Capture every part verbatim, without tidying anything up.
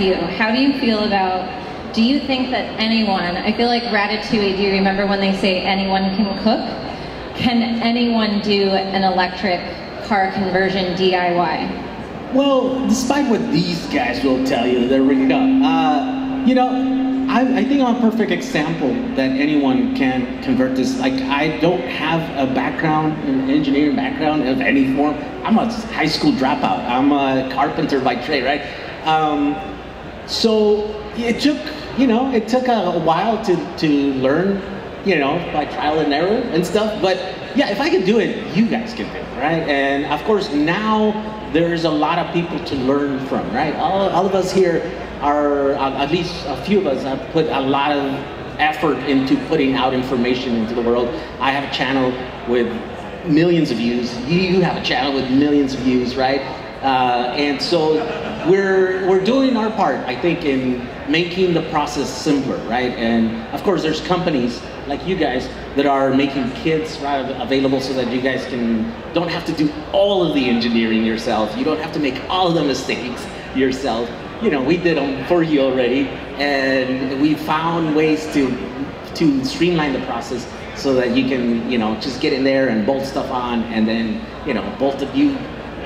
you? How do you feel about, do you think that anyone, I feel like Ratatouille, do you remember when they say anyone can cook? Can anyone do an electric car conversion D I Y? Well, despite what these guys will tell you, they're really dumb. Uh, you know, I, I think I'm a perfect example that anyone can convert this. Like, I don't have a background, an engineering background of any form. I'm a high school dropout. I'm a carpenter by trade, right? Um, so it took, you know, it took a while to, to learn, you know, by trial and error and stuff. But yeah, if I can do it, you guys can do it, right? And of course, now there's a lot of people to learn from, right? All, all of us here, Are, at least a few of us have put a lot of effort into putting out information into the world. I have a channel with millions of views. You have a channel with millions of views, right? Uh, and so we're, we're doing our part, I think, in making the process simpler, right? And of course, there's companies like you guys that are making kits, right, available so that you guys can, don't have to do all of the engineering yourself. You don't have to make all of the mistakes yourself. You know, we did them for you already, and we found ways to to streamline the process so that you can, you know, just get in there and bolt stuff on, and then, you know, bolt a few,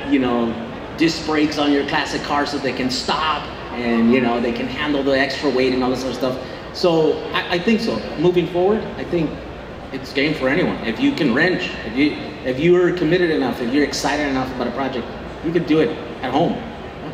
you know, disc brakes on your classic car so they can stop, and, you know, they can handle the extra weight and all this sort of stuff. So I, I think so. Moving forward, I think it's game for anyone. If you can wrench, if you if you are committed enough, if you're excited enough about a project, you can do it at home.